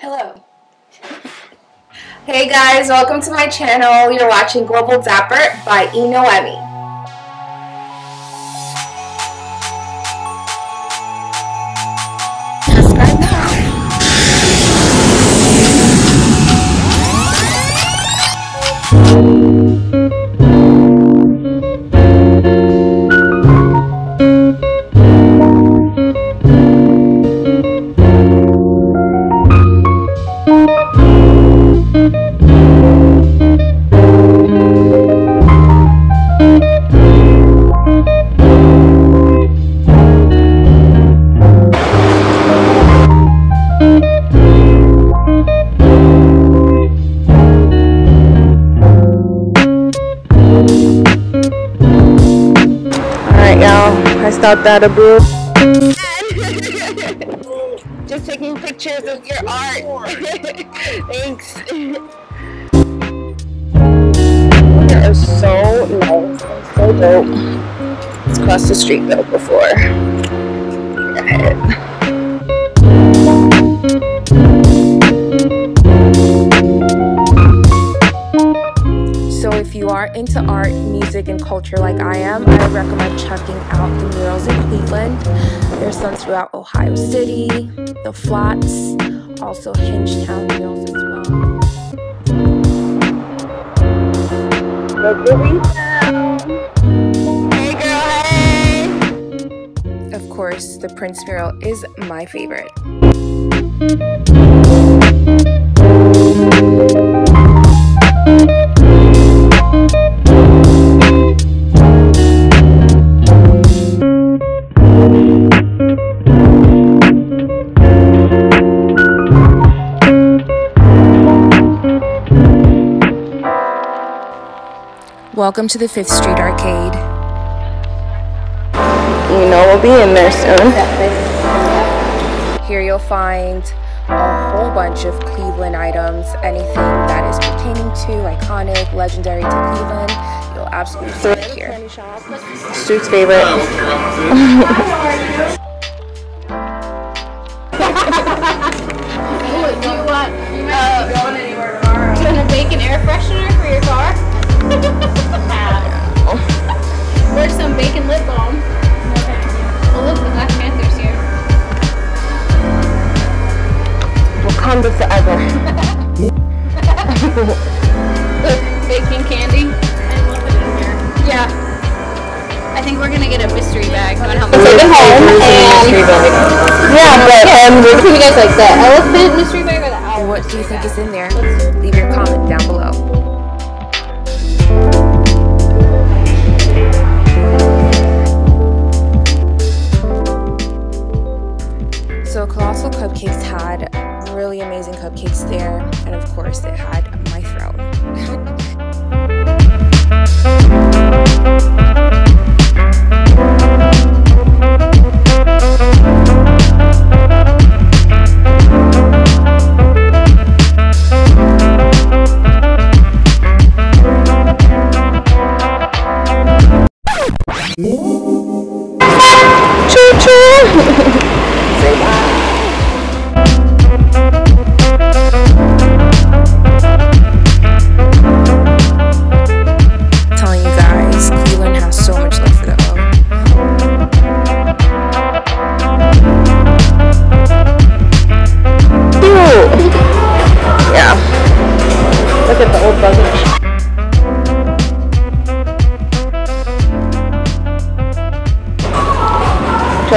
Hello. Hey guys, welcome to my channel. You're watching Global Dapper by ENoemi. Out that a brew. Just taking pictures of your art. Thanks. It is so nice. It's so dope. Let's cross the street though before I hit it. Into art, music, and culture like I am, I would recommend checking out the murals in Cleveland. There's some throughout Ohio City, the Flats, also Hingetown murals as well. Hey girl, hey! Of course, the Prince Mural is my favorite. Welcome to the Fifth Street Arcade. You know we'll be in there soon. Here you'll find a whole bunch of Cleveland items. Anything that is pertaining to, iconic, legendary to Cleveland, you'll absolutely find it here. Stu's favorite. Do you want a bacon air freshener for your car? Where's some bacon lip balm? Oh look, the Black Panther's here. Wakanda forever. Look, bacon candy. I love it in here. Yeah. I think we're gonna get a mystery bag. Take it home and... Yeah, but what do you guys like, the elephant mystery bag or the owl? What do you think is in there? Leave your comment down below. So Colossal Cupcakes had really amazing cupcakes there, and of course it had my throne. Choo choo! Can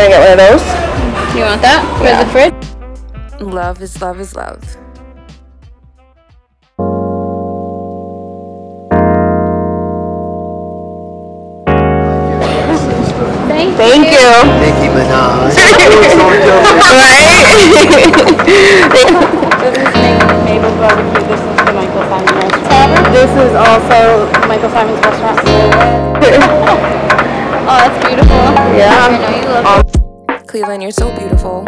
I get one of those? You want that? Yeah. For the fridge? Love is love is love. Thank you. Nicki Minaj. Maple barbecue. This is the Michael Simon restaurant. This is also Michael Simon's restaurant. Oh, that's beautiful. Yeah. I know you love it. Cleveland, you're so beautiful.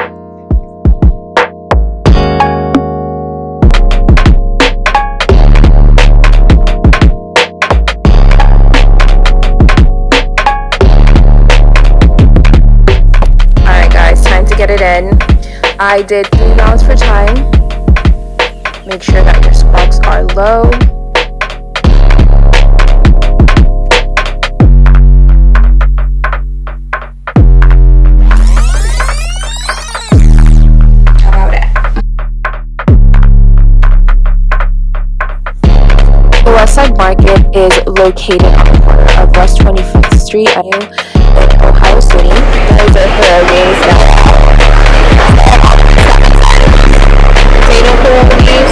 Alright guys, time to get it in. I did $3 for time. Make sure that your sparks are low. Westside Market is located on the corner of West 25th Street in Ohio City. Those are Harrogates now. They don't know what we use.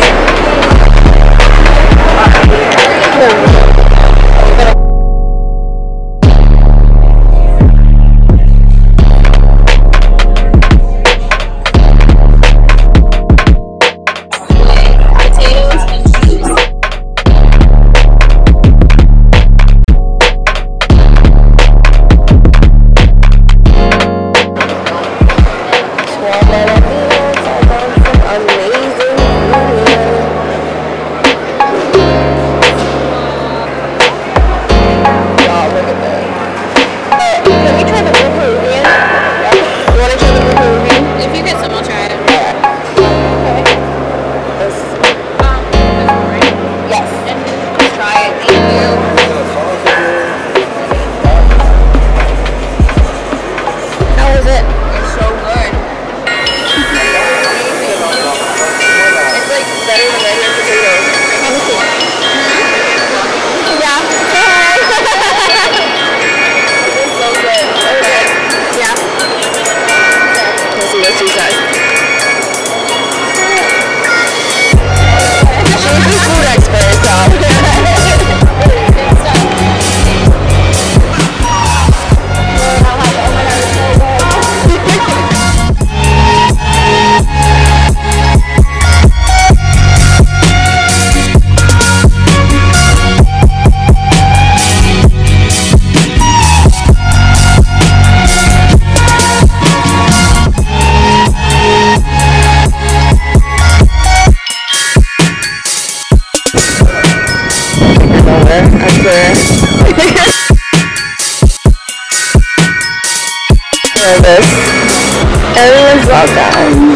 Everyone's welcome.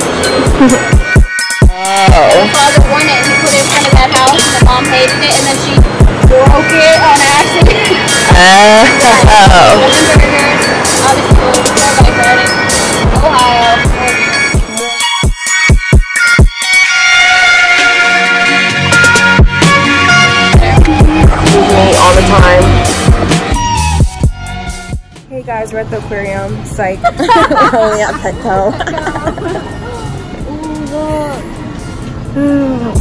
Oh. Father warned it and he put it in front of that house and the mom hated it and then she broke it on accident. Ohio. All the time. Hey guys, we're at the aquarium. Psych. We're only at Petco. Ooh, look.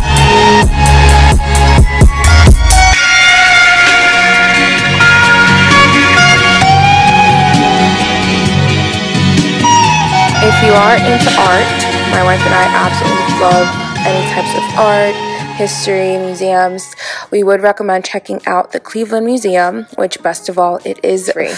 If you are into art, my wife and I absolutely love any types of art. History, museums, we would recommend checking out the Cleveland Museum, which best of all, it is free.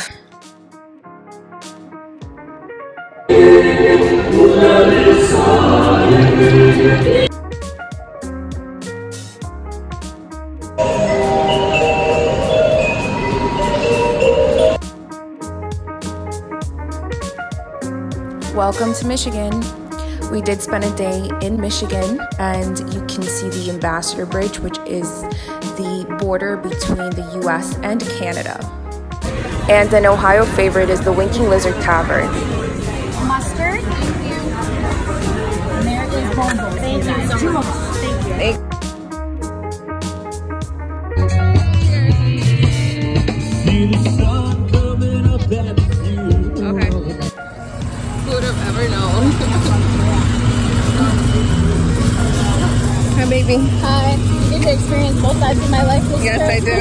Welcome to Michigan. We did spend a day in Michigan, and you can see the Ambassador Bridge, which is the border between the US and Canada. And an Ohio favorite is the Winking Lizard Tavern. Mustard, thank you. American combo. Thank you so much. Thank you. Baby. Hi. You get to experience both sides of my life. Yes, I do.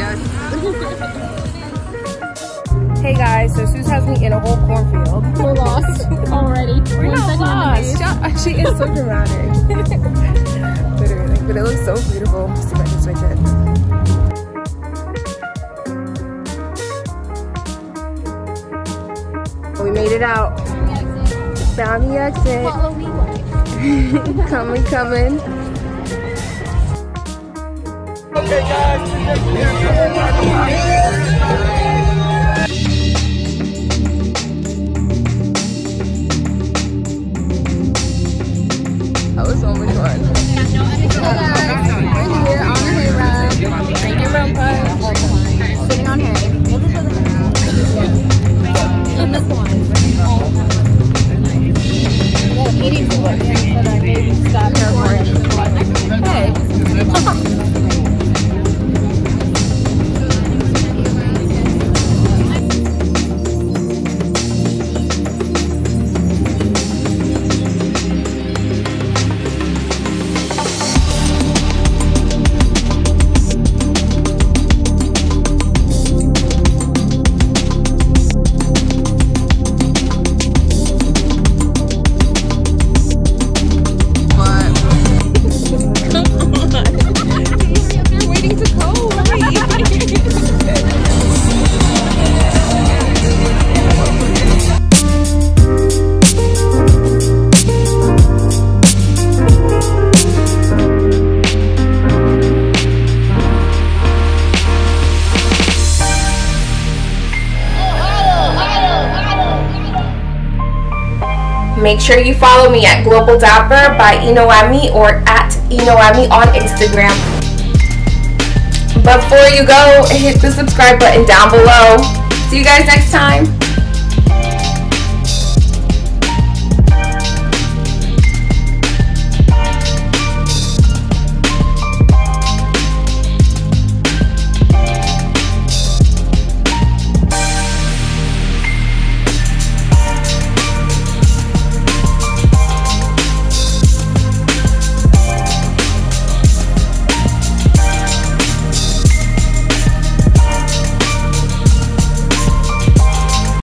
Yes. Hey guys, so Suze has me in a whole cornfield. We're lost already. We're not lost. She is so dramatic. Literally, but it looks so beautiful. Let's see if I can switch it. We made it out. Found the exit. Follow me. coming. Okay, guys. Make sure you follow me at Global Dapper by ENoemi or at ENoemi on Instagram. Before you go, hit the subscribe button down below. See you guys next time.